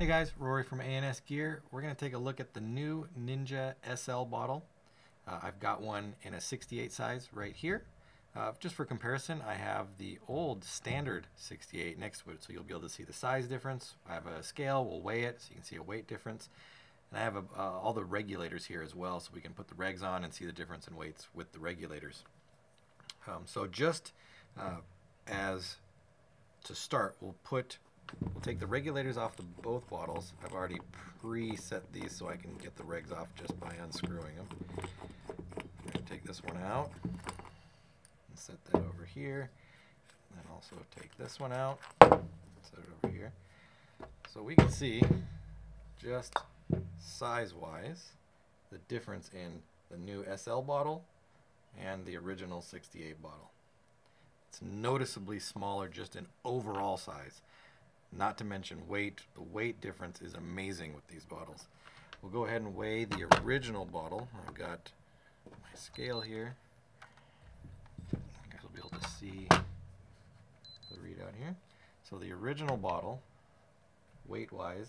Hey guys, Rory from ANS Gear. We're going to take a look at the new Ninja SL bottle. I've got one in a 68 size right here. Just for comparison, I have the old standard 68 next to it, so you'll be able to see the size difference. I have a scale, we'll weigh it, so you can see a weight difference. And I have all the regulators here as well, so we can put the regs on and see the difference in weights with the regulators. So just as to start, We'll take the regulators off the both bottles. I've already preset these so I can get the regs off just by unscrewing them. I'm going to take this one out and set that over here. And also take this one out and set it over here. So we can see just size-wise the difference in the new SL bottle and the original 68 bottle. It's noticeably smaller just in overall size. Not to mention weight. The weight difference is amazing with these bottles. We'll go ahead and weigh the original bottle. I've got my scale here. You guys will be able to see the readout here. So the original bottle, weight-wise,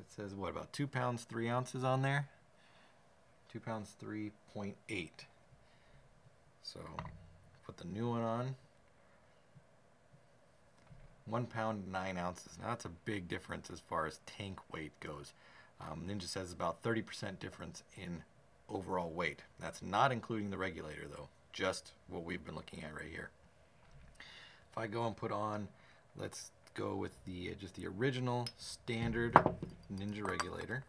it says what, about 2 pounds 3 ounces on there? 2 pounds 3.8. So put the new one on. 1 pound 9 ounces. Now that's a big difference as far as tank weight goes. Ninja says about 30% difference in overall weight. That's not including the regulator though, just what we've been looking at right here. If I go and put on, let's go with the just the original standard Ninja regulator.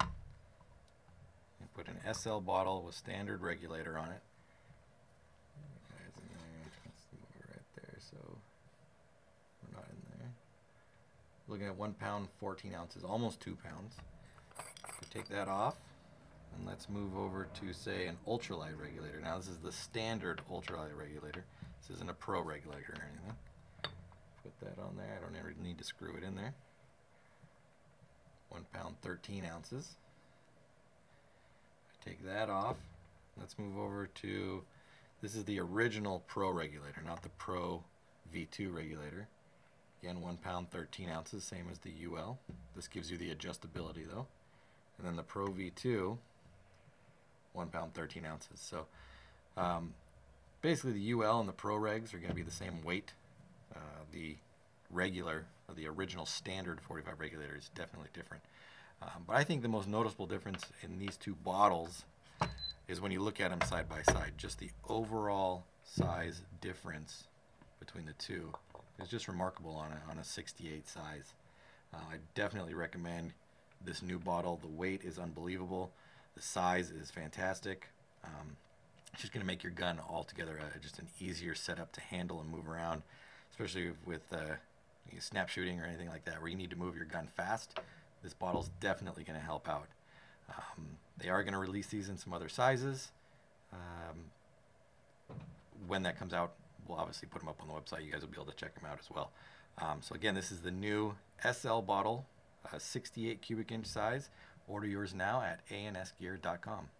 And put an SL bottle with standard regulator on it. So we're not in there. Looking at 1 pound 14 ounces, almost 2 pounds. We take that off, and let's move over to say an ultralight regulator. Now this is the standard ultralight regulator. This isn't a pro regulator or anything. Put that on there. I don't ever need to screw it in there. 1 pound 13 ounces. I take that off. Let's move over to. This is the original pro regulator, not the pro V2 regulator. Again, 1 pound 13 ounces, same as the UL. This gives you the adjustability though. And then the Pro V2, 1 pound 13 ounces. So basically the UL and the pro regs are going to be the same weight. The regular, or the original standard 45 regulator is definitely different. But I think the most noticeable difference in these two bottles is when you look at them side by side, just the overall size difference between the two is just remarkable on a 68 size. I definitely recommend this new bottle. The weight is unbelievable. The size is fantastic. It's just going to make your gun altogether just an easier setup to handle and move around, especially with snap shooting or anything like that where you need to move your gun fast. This bottle's definitely going to help out. They are going to release these in some other sizes. When that comes out, we'll obviously put them up on the website. You guys will be able to check them out as well. So again, this is the new SL bottle, 68 cubic inch size. Order yours now at ansgear.com.